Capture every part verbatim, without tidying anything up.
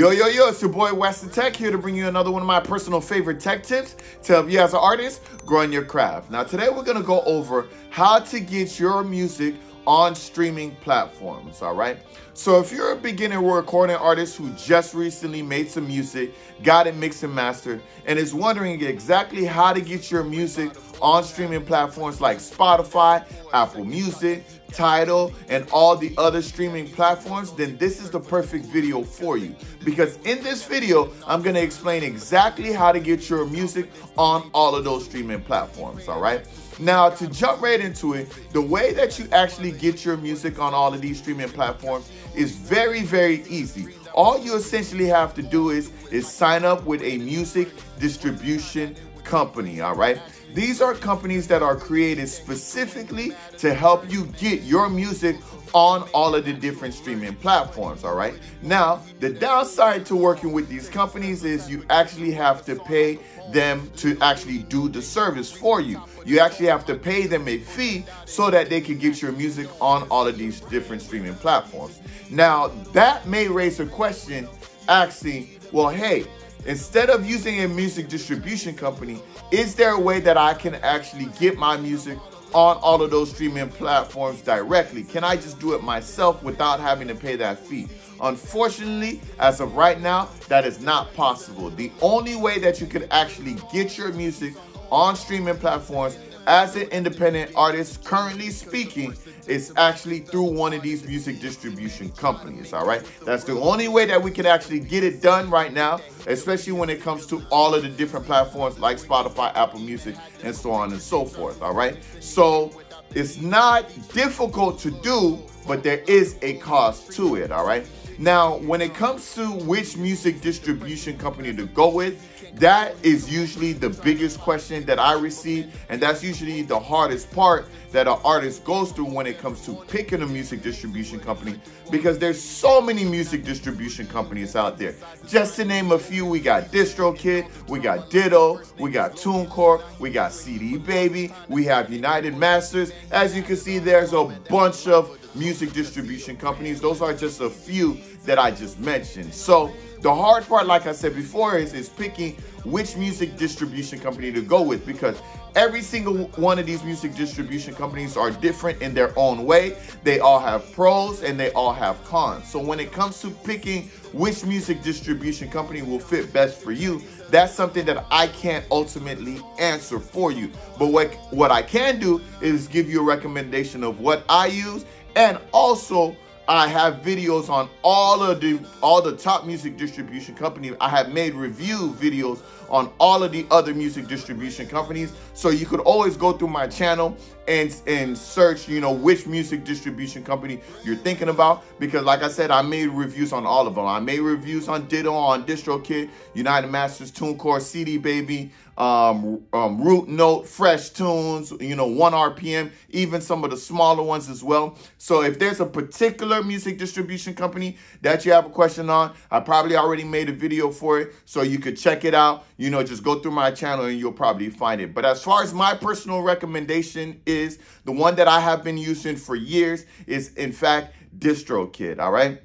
Yo, yo, yo, it's your boy Weston Tech here to bring you another one of my personal favorite tech tips to help you as an artist growing your craft. Now today we're gonna go over how to get your music on streaming platforms, all right? So if you're a beginner recording artist who just recently made some music, got it mixed and mastered, and is wondering exactly how to get your music on streaming platforms like Spotify, Apple Music, Tidal, and all the other streaming platforms, then this is the perfect video for you. Because in this video, I'm gonna explain exactly how to get your music on all of those streaming platforms, all right? Now, to jump right into it, the way that you actually get your music on all of these streaming platforms is very, very easy. All you essentially have to do is, is sign up with a music distribution company, all right? These are companies that are created specifically to help you get your music on all of the different streaming platforms, all right? Now, the downside to working with these companies is you actually have to pay them to actually do the service for you. You actually have to pay them a fee so that they can get your music on all of these different streaming platforms. Now, that may raise a question asking, well, hey, instead of using a music distribution company, is there a way that I can actually get my music on all of those streaming platforms directly? Can I just do it myself without having to pay that fee? Unfortunately, as of right now, that is not possible. The only way that you could actually get your music on streaming platforms as an independent artist, currently speaking, is actually through one of these music distribution companies, all right? That's the only way that we can actually get it done right now, especially when it comes to all of the different platforms like Spotify, Apple Music, and so on and so forth, all right? So it's not difficult to do, but there is a cost to it, all right? Now, when it comes to which music distribution company to go with, that is usually the biggest question that I receive, and that's usually the hardest part that an artist goes through when it comes to picking a music distribution company, because there's so many music distribution companies out there. Just to name a few, we got DistroKid, we got Ditto, we got TuneCore, we got C D Baby, we have United Masters. As you can see, there's a bunch of music distribution companies. Those are just a few that I just mentioned. So the hard part, like I said before, is, is picking which music distribution company to go with, because every single one of these music distribution companies are different in their own way. They all have pros and they all have cons. So when it comes to picking which music distribution company will fit best for you, that's something that I can't ultimately answer for you. But what, what I can do is give you a recommendation of what I use, and also I have videos on all of the all the top music distribution companies. I have made review videos on all of the other music distribution companies. So you could always go through my channel and and search, you know, which music distribution company you're thinking about. Because like I said, I made reviews on all of them. I made reviews on Ditto, on DistroKid, United Masters, TuneCore, C D Baby, um, um, Root Note, Fresh Tunes, you know, one R P M, even some of the smaller ones as well. So if there's a particular music distribution company that you have a question on, I probably already made a video for it, so you could check it out. You know, just go through my channel and you'll probably find it. But as far as my personal recommendation is, the one that I have been using for years is, in fact, DistroKid, all right?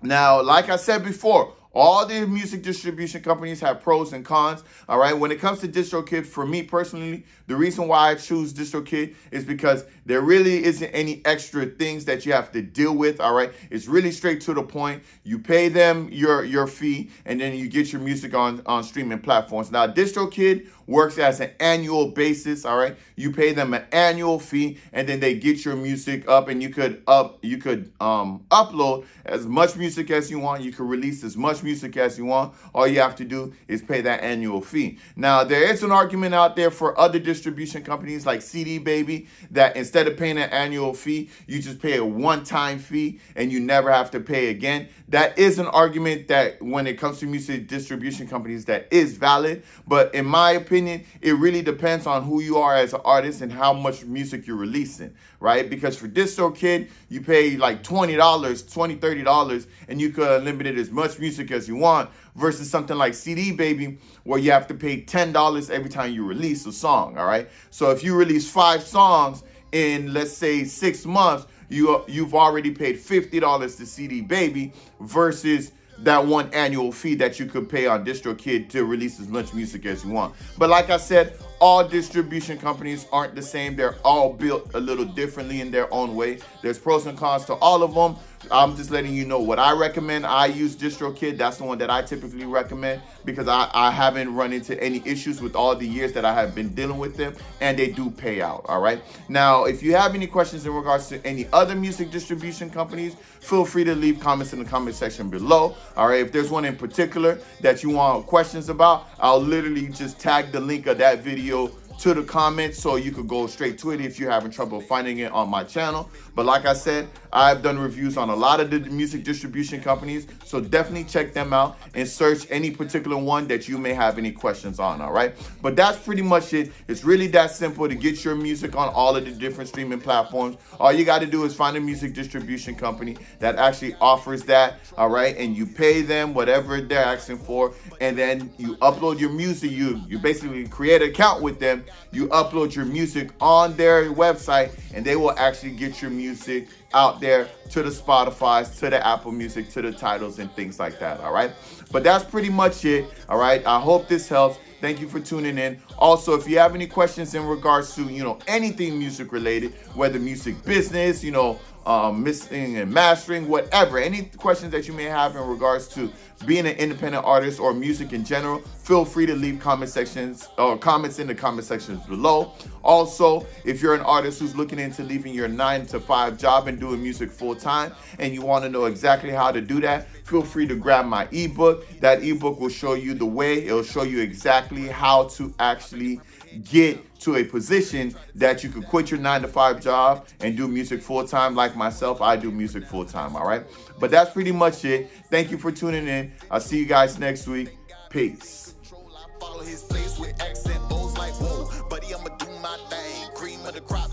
Now, like I said before, all the music distribution companies have pros and cons, all right? When it comes to DistroKid, for me personally, the reason why I choose DistroKid is because there really isn't any extra things that you have to deal with, all right? It's really straight to the point. You pay them your, your fee, and then you get your music on, on streaming platforms. Now, DistroKid works as an annual basis, all right? You pay them an annual fee, and then they get your music up, and you could up you could um, upload as much music as you want. You could release as much music as you want. All you have to do is pay that annual fee. Now, there is an argument out there for other distribution companies like C D Baby that instead of paying an annual fee, you just pay a one-time fee, and you never have to pay again. That is an argument that when it comes to music distribution companies that is valid, but in my opinion, it really depends on who you are as an artist and how much music you're releasing, right? Because for DistroKid, you pay like twenty dollars, twenty dollars, thirty dollars, and you could limit it as much music as you want, versus something like C D Baby, where you have to pay ten dollars every time you release a song, all right? So if you release five songs in, let's say, six months, you, you've already paid fifty dollars to C D Baby versus that one annual fee that you could pay on DistroKid to release as much music as you want. But like I said, all distribution companies aren't the same. They're all built a little differently in their own way. There's pros and cons to all of them. I'm just letting you know what I recommend. I use DistroKid. That's the one that I typically recommend because I, I haven't run into any issues with all the years that I have been dealing with them, and they do pay out, all right? Now, if you have any questions in regards to any other music distribution companies, feel free to leave comments in the comment section below, all right? If there's one in particular that you want questions about, I'll literally just tag the link of that video to the comments so you could go straight to it if you're having trouble finding it on my channel. But like I said, I've done reviews on a lot of the music distribution companies, so definitely check them out and search any particular one that you may have any questions on, all right? But that's pretty much it. It's really that simple to get your music on all of the different streaming platforms. All you gotta do is find a music distribution company that actually offers that, all right? And you pay them whatever they're asking for, and then you upload your music. You, you basically create an account with them. You upload your music on their website, and they will actually get your music out there to the Spotify's, to the Apple Music, to the Tidals, and things like that, all right? But that's pretty much it, all right? I hope this helps. Thank you for tuning in. Also, if you have any questions in regards to, you know, anything music related, whether music business, you know, um, mixing and mastering, whatever, any questions that you may have in regards to being an independent artist or music in general, feel free to leave comment sections or comments in the comment sections below. Also, if you're an artist who's looking into leaving your nine to five job and doing music full time, and you want to know exactly how to do that, feel free to grab my ebook. That ebook will show you the way. It'll show you exactly how to actually get to a position that you could quit your nine to five job and do music full time. Like myself, I do music full time, all right? But that's pretty much it. Thank you for tuning in. I'll see you guys next week. Peace. Control, I follow his place with accent, O's like, whoa, buddy, I'ma do my thing. Cream of the crop.